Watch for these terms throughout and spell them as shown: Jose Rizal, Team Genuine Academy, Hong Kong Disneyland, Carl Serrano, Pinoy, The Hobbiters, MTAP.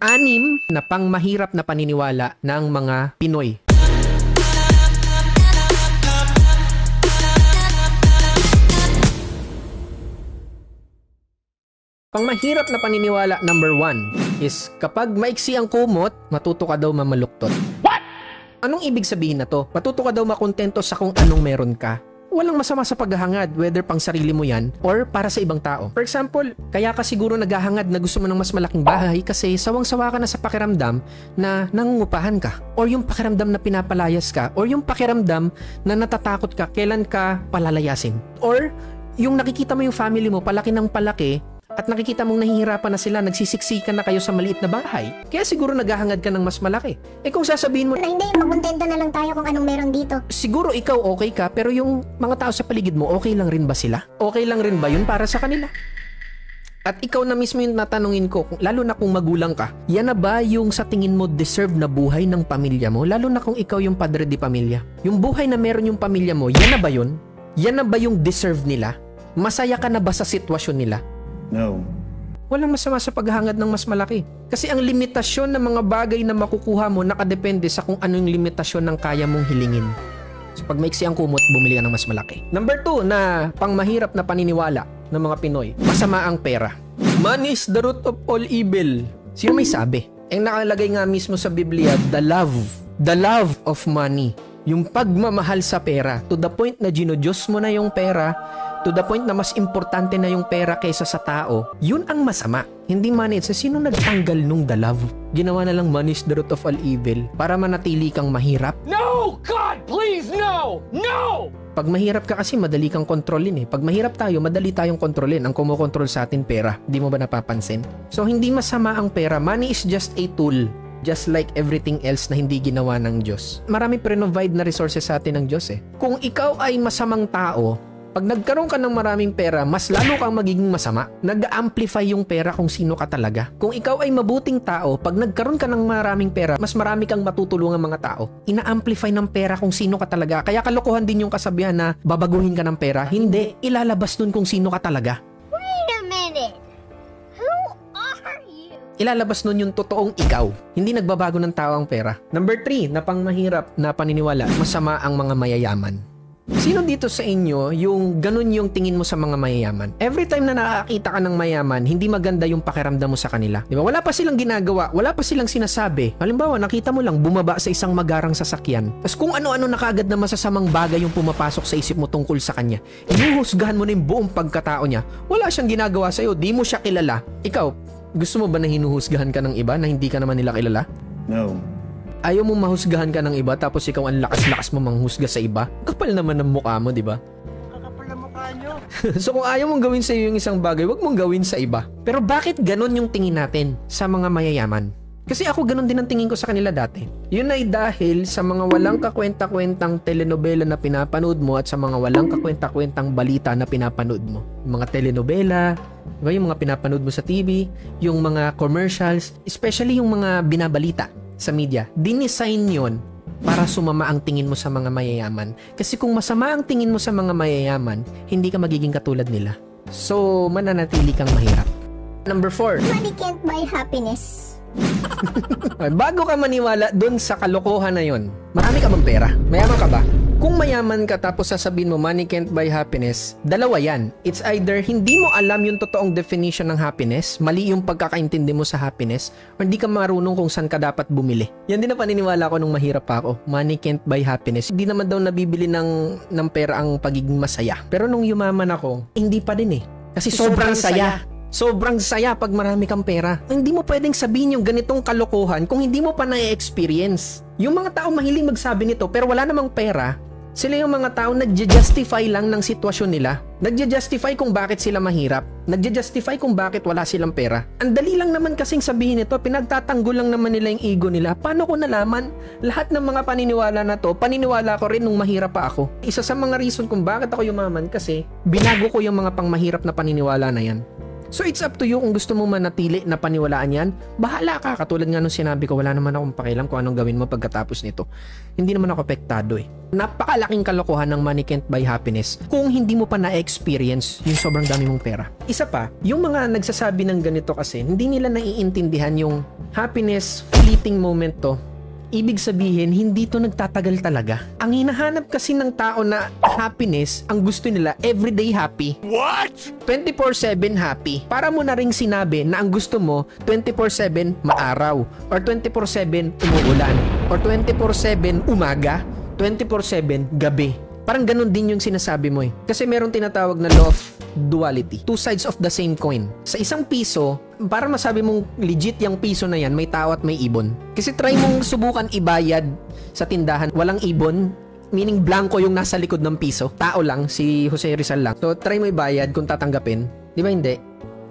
anim na pangmahirap na paniniwala ng mga Pinoy. Pangmahirap na paniniwala number 1 is kapag maiksi ang kumot, matuto ka daw mamaluktot. What? Anong ibig sabihin na to? Matuto ka daw makontento sa kung anong meron ka. Walang masama sa paghahangad, whether pang sarili mo yan or para sa ibang tao. For example, kaya ka siguro naghahangad na gusto mo ng mas malaking bahay kasi sawang-sawa ka na sa pakiramdam na nangungupahan ka, or yung pakiramdam na pinapalayas ka, or yung pakiramdam na natatakot ka kailan ka palalayasin, or yung nakikita mo yung family mo palaki ng palaki at nakikita mong nahihirapan na sila, nagsisiksikan na kayo sa maliit na bahay, kaya siguro naghahangad ka ng mas malaki. Eh kung sasabihin mo na hindi, makontento na lang tayo kung anong meron dito, siguro ikaw okay ka, pero yung mga tao sa paligid mo, okay lang rin ba sila? Okay lang rin ba yun para sa kanila? At ikaw na mismo yung natanungin ko, lalo na kung magulang ka, yan na ba yung sa tingin mo deserve na buhay ng pamilya mo? Lalo na kung ikaw yung padre di pamilya, yung buhay na meron yung pamilya mo, yan na ba yun? Yan na ba yung deserve nila? Masaya ka na ba sa sitwasyon nila? No. Walang masama sa paghangad ng mas malaki. Kasi ang limitasyon ng mga bagay na makukuha mo nakadepende sa kung ano yung limitasyon ng kaya mong hilingin. So pag maiksi ang kumot, bumili ka ng mas malaki. Number 2 na pangmahirap na paniniwala ng mga Pinoy, masama ang pera. Money is the root of all evil. Sino may sabi? Ang nakalagay nga mismo sa Biblia, the love of money. Yung pagmamahal sa pera, to the point na ginodiyos mo na yung pera, to the point na mas importante na yung pera kaysa sa tao, yun ang masama. Hindi money. Sa sino nagtanggal nung the love? Ginawa na lang money is the root of all evil para manatili kang mahirap. No! God, please, no! No! Pag mahirap ka kasi, madali kang kontrolin eh. Pag mahirap tayo, madali tayong kontrolin. Ang kumokontrol sa atin, pera. Di mo ba napapansin? So, hindi masama ang pera. Money is just a tool. Just like everything else na hindi ginawa ng Diyos. Marami pre-provide na resources sa atin ng Diyos eh. Kung ikaw ay masamang tao, pag nagkaroon ka ng maraming pera, mas lalo kang magiging masama. Nag-amplify yung pera kung sino ka talaga. Kung ikaw ay mabuting tao, pag nagkaroon ka ng maraming pera, mas marami kang matutulungan mga tao. Ina-amplify ng pera kung sino ka talaga. Kaya kalokohan din yung kasabihan na babaguhin ka ng pera. Hindi, ilalabas dun kung sino ka talaga. Ilalabas nun yung totoong ikaw. Hindi nagbabago ng tao ang pera. Number 3 na pangmahirap na paniniwala, masama ang mga mayayaman. Sino dito sa inyo yung ganun yung tingin mo sa mga mayayaman? Every time na nakakita ka ng mayaman, hindi maganda yung pakiramdam mo sa kanila. Diba? Wala pa silang ginagawa, wala pa silang sinasabi. Halimbawa, nakita mo lang bumaba sa isang magarang sasakyan. Tapos kung ano-ano na kaagad na masasamang bagay yung pumapasok sa isip mo tungkol sa kanya. Inuhusgahan mo na yung buong pagkatao niya. Wala siyang ginagawa sa'yo, di mo siya kilala. Ikaw, gusto mo ba na hinuhusgahan ka ng iba na hindi ka naman nila kilala? No. Ayaw mo mahusgahan ka ng iba tapos ikaw ang lakas-lakas mo manghusga sa iba? Kapal naman ng mukha mo, di ba? Kapal ng mukha nyo. So kung ayaw mong gawin sa iyo yung isang bagay, wag mong gawin sa iba. Pero bakit ganun yung tingin natin sa mga mayayaman? Kasi ako ganun din ang tingin ko sa kanila dati. Yun ay dahil sa mga walang kakwenta-kwentang telenovela na pinapanood mo at sa mga walang kakwenta-kwentang balita na pinapanood mo. Yung mga telenovela, diba, yung mga pinapanood mo sa TV, yung mga commercials, especially yung mga binabalita sa media. Dinesign yun para sumama ang tingin mo sa mga mayayaman. Kasi kung masama ang tingin mo sa mga mayayaman, hindi ka magiging katulad nila. So, mananatili kang mahirap. Number 4. Money can't buy happiness. Bago ka maniwala dun sa kalokohan na yun, marami ka bang pera? Mayaman ka ba? Kung mayaman ka tapos sasabihin mo money can't buy happiness, dalawa yan. It's either hindi mo alam yung totoong definition ng happiness, mali yung pagkakaintindi mo sa happiness, or hindi ka marunong kung saan ka dapat bumili. Yan din na paniniwala ko nung mahirap pa ako. Money can't buy happiness. Hindi naman daw nabibili ng pera ang pagiging masaya. Pero nung yumaman ako, hindi pa din eh. Kasi sobrang saya. Sobrang saya pag marami kang pera. Hindi mo pwedeng sabihin yung ganitong kalokohan kung hindi mo pa na-experience. Yung mga tao mahilig magsabi nito pero wala namang pera, sila yung mga tao nagja-justify lang ng sitwasyon nila. Nagja-justify kung bakit sila mahirap. Nagja-justify kung bakit wala silang pera. Ang dali lang naman kasing sabihin ito, pinagtatanggol lang naman nila yung ego nila. Paano ko nalaman? Lahat ng mga paniniwala na to, paniniwala ko rin nung mahirap pa ako. Isa sa mga reason kung bakit ako yumaman kasi binago ko yung mga pangmahirap na paniniwala na yan. So it's up to you kung gusto mo manatili na paniwalaan yan, bahala ka. Katulad nga nung sinabi ko, wala naman akong pakialam kung anong gawin mo pagkatapos nito. Hindi naman ako apektado eh. Napakalaking kalokohan ng money can't buy happiness kung hindi mo pa na-experience yung sobrang dami mong pera. Isa pa, yung mga nagsasabi ng ganito kasi, hindi nila naiintindihan yung happiness, fleeting moment to. Ibig sabihin, hindi to nagtatagal talaga. Ang hinahanap kasi ng tao na happiness, ang gusto nila, everyday happy. What? 24/7 happy. Para mo na ring sinabi na ang gusto mo, 24/7 maaraw. Or 24/7 umuulan. Or 24/7 umaga. 24/7 gabi. Parang ganun din yung sinasabi mo eh. Kasi merong tinatawag na law of duality. Two sides of the same coin. Sa isang piso, para masabi mong legit yung piso na yan, may tao at may ibon. Kasi try mong subukan ibayad sa tindahan. Walang ibon, meaning blanco yung nasa likod ng piso. Tao lang, si Jose Rizal lang. So try mo ibayad kung tatanggapin. Di ba hindi?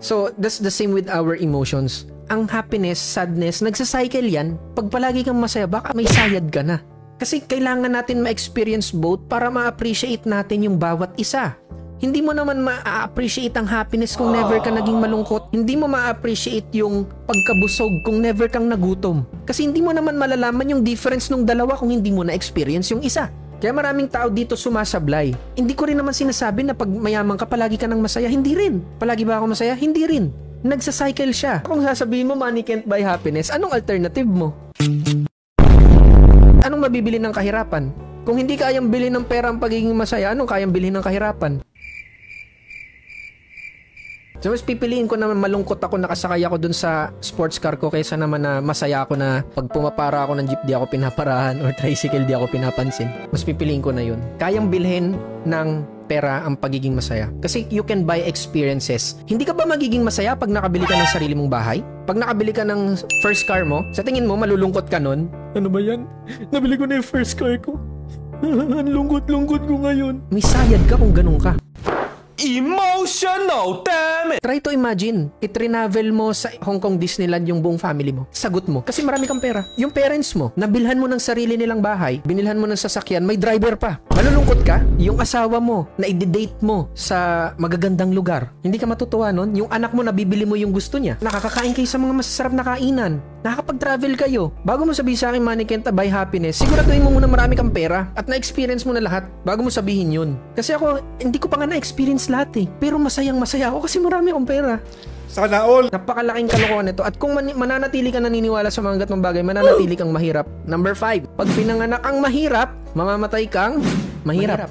So that's the same with our emotions. Ang happiness, sadness, nagsacycle yan. Pag palagi kang masaya, baka may sayad ka na. Kasi kailangan natin ma-experience both para ma-appreciate natin yung bawat isa. Hindi mo naman ma-appreciate ang happiness kung never ka naging malungkot. Hindi mo ma-appreciate yung pagkabusog kung never kang nagutom. Kasi hindi mo naman malalaman yung difference nung dalawa kung hindi mo na-experience yung isa. Kaya maraming tao dito sumasablay. Hindi ko rin naman sinasabi na pag mayaman ka, palagi ka ng masaya. Hindi rin. Palagi ba ako masaya? Hindi rin. Nagsacycle siya. Kung sasabihin mo, money can't buy happiness, anong alternative mo? Anong mabibili ng kahirapan? Kung hindi kayang bilhin ng pera ang pagiging masaya, anong kayang bilhin ng kahirapan? So mas pipiliin ko na malungkot ako, nakasakay ako dun sa sports car ko, kaysa naman na masaya ako na pag pumapara ako ng jeep di ako pinaparahan, or tricycle di ako pinapansin. Mas pipiliin ko na yun. Kayang bilhin ng pera ang pagiging masaya. Kasi you can buy experiences. Hindi ka ba magiging masaya pag nakabili ka ng sarili mong bahay? Pag nakabili ka ng first car mo, sa tingin mo malulungkot ka nun? Ano ba yan? Nabili ko na yung first car ko. Ang lungkot-lungkot ko ngayon. May sayad ka kung ganun ka. Emotional, damn it! Try to imagine, itrinavel mo sa Hong Kong Disneyland yung buong family mo. Sagot mo, kasi marami kang pera. Yung parents mo, nabilhan mo ng sarili nilang bahay, binilhan mo ng sasakyan, may driver pa. Malulungkot ka? Yung asawa mo, na i-date mo sa magagandang lugar. Hindi ka matutuwa nun? Yung anak mo, nabibili mo yung gusto niya. Nakakakain kayo sa mga masasarap na kainan. Nakakapag-travel kayo. Bago mo sabihin sa akin, money can't buy happiness, siguraduhin mo muna marami kang pera at na-experience mo na lahat bago mo sabihin yun. Kasi ako, hindi ko pa nga na-experience lahat eh. Pero masayang masaya ako kasi marami akong pera. Sana all! Napakalaking kalokohan ito. At kung mananatili kang naniniwala sa mga gatong bagay, mananatili kang mahirap. Number 5, pag pinanganak ang mahirap, mamamatay kang mahirap.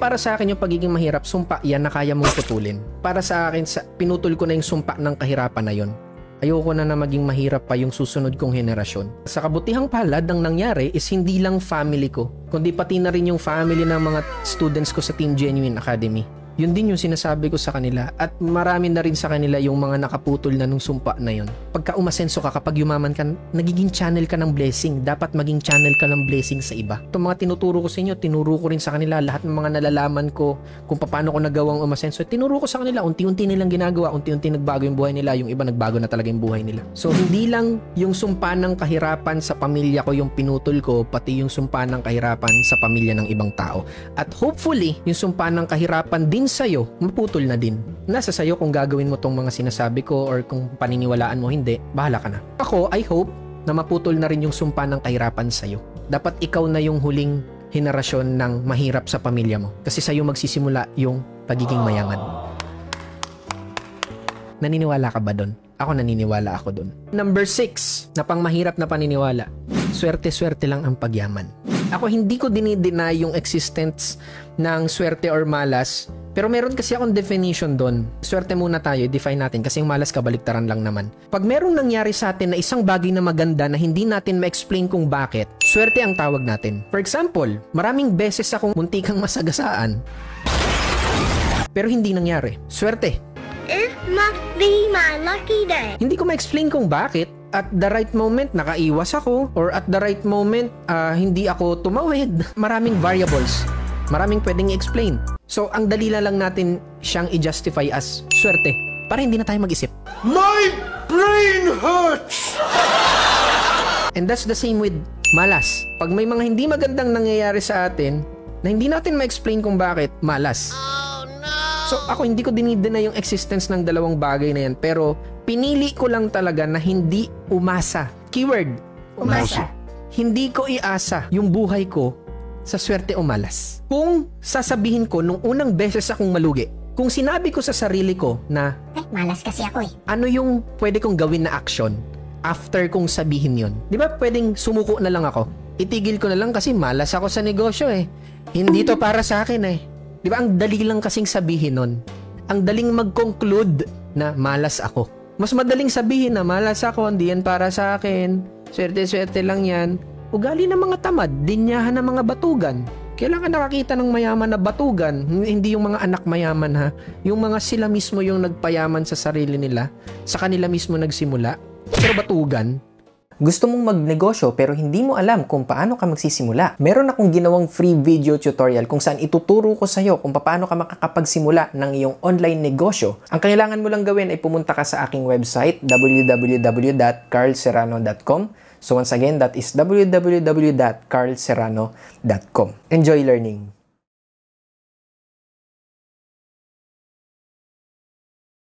Para sa akin yung pagiging mahirap, sumpa yan na kaya mong putulin. Para sa akin, pinutol ko na yung sumpa ng kahirapan na yun. Ayoko na maging mahirap pa yung susunod kong henerasyon. Sa kabutihang palad, ang nangyari is hindi lang family ko, kundi pati na rin yung family ng mga students ko sa Team Genuine Academy. Yun din yung sinasabi ko sa kanila, at marami na rin sa kanila yung mga nakaputol na nung sumpa na yun. Pagka umasenso ka, kapag yumaman ka, nagiging channel ka ng blessing. Dapat maging channel ka ng blessing sa iba. Itong mga tinuturo ko sa inyo, tinuro ko rin sa kanila. Lahat ng mga nalalaman ko kung paano ko nagawang umasenso, tinuro ko sa kanila. Unti-unti nilang ginagawa, unti-unti nagbago yung buhay nila. Yung iba nagbago na talaga yung buhay nila. So hindi lang yung sumpa ng kahirapan sa pamilya ko yung pinutol ko, pati yung sumpa ng kahirapan sa pamilya ng ibang tao. At hopefully, yung sumpa ng kahirapan din sa'yo, maputol na din. Nasa sa'yo kung gagawin mo tong mga sinasabi ko, or kung paniniwalaan mo hindi, bahala ka na. Ako, I hope na maputol na rin yung sumpa ng kahirapan sa'yo. Dapat ikaw na yung huling henerasyon ng mahirap sa pamilya mo. Kasi sa'yo magsisimula yung pagiging mayaman. Naniniwala ka ba dun? Ako naniniwala ako dun. Number 6, na pang mahirap na paniniwala. Swerte-swerte lang ang pagyaman. Ako hindi ko dinideny yung existence ng swerte or malas, pero meron kasi akong definition doon. Swerte muna tayo, define natin, kasi yung malas kabaliktaran lang naman. Pag merong nangyari sa atin na isang bagay na maganda na hindi natin ma-explain kung bakit, swerte ang tawag natin. For example, maraming beses akong muntikang masagasaan, pero hindi nangyari. Swerte. It must be my lucky day. Hindi ko ma-explain kung bakit. At the right moment, nakaiwas ako, or at the right moment, hindi ako tumawid. Maraming variables. Maraming pwedeng i-explain. So, ang dali lang natin siyang i-justify as swerte, para hindi na tayo mag-isip. My brain hurts! And that's the same with malas. Pag may mga hindi magandang nangyayari sa atin, na hindi natin ma-explain kung bakit, malas. So ako hindi ko dinideny yung existence ng dalawang bagay na yan, pero pinili ko lang talaga na hindi umasa. Keyword, umasa. Hindi ko iasa yung buhay ko sa swerte o malas. Kung sasabihin ko nung unang beses akong malugi, kung sinabi ko sa sarili ko na malas kasi ako eh, ano yung pwede kong gawin na action after kong sabihin yun? Di ba pwedeng sumuko na lang ako? Itigil ko na lang kasi malas ako sa negosyo eh. Hindi to para sa akin eh. Di ba ang dali lang kasing sabihin nun? Ang daling mag-conclude na malas ako. Mas madaling sabihin na malas ako, hindi yan para sa akin, swerte-swerte lang yan. Ugali ng mga tamad, dinyahan ng mga batugan. Kailangan nakakita ng mayaman na batugan. Hindi yung mga anak mayaman ha. Yung mga sila mismo yung nagpayaman sa sarili nila. Sa kanila mismo nagsimula. Pero batugan. Gusto mong magnegosyo pero hindi mo alam kung paano ka magsisimula. Meron akong ginawang free video tutorial kung saan ituturo ko sa'yo kung paano ka makakapagsimula ng iyong online negosyo. Ang kailangan mo lang gawin ay pumunta ka sa aking website www.carlserrano.com. So once again, that is www.carlserrano.com. Enjoy learning!